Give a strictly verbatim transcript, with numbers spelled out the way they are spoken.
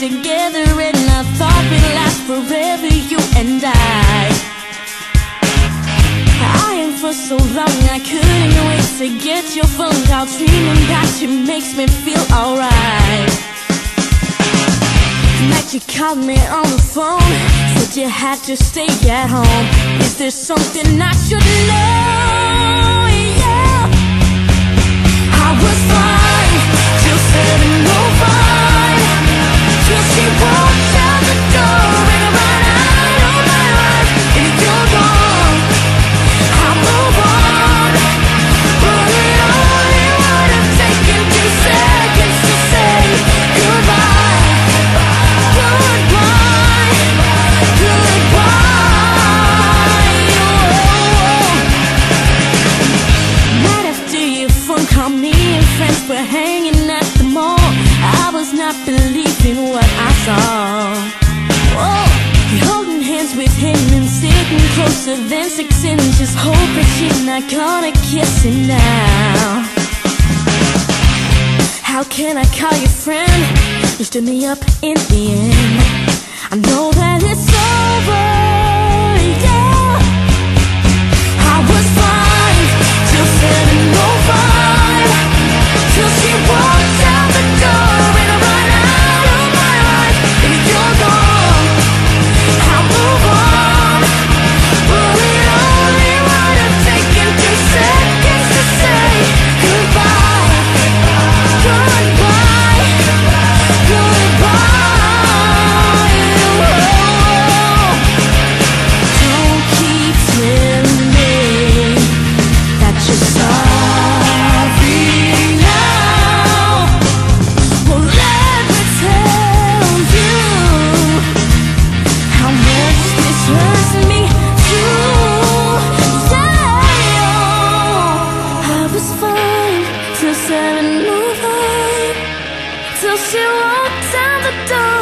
together, and I thought we'd last forever, you and I. I am for so long I couldn't wait to get your phone call, dreaming that you makes me feel alright. That you called me on the phone, said you had to stay at home. Is there something I should know? Yeah, I was fine till seven oh five, till she walked out the door, and I ran out of my life. And if you're gone, I move on, but it only would have taken two seconds to say goodbye. Believing what I saw. Whoa. Holding hands with him and sitting closer than six inches, hoping she's not gonna kiss him now. How can I call you friend? You stood me up in the end. I know that it's over, yeah. I was fine till seven oh five, till she walked out the door. She walked down the door.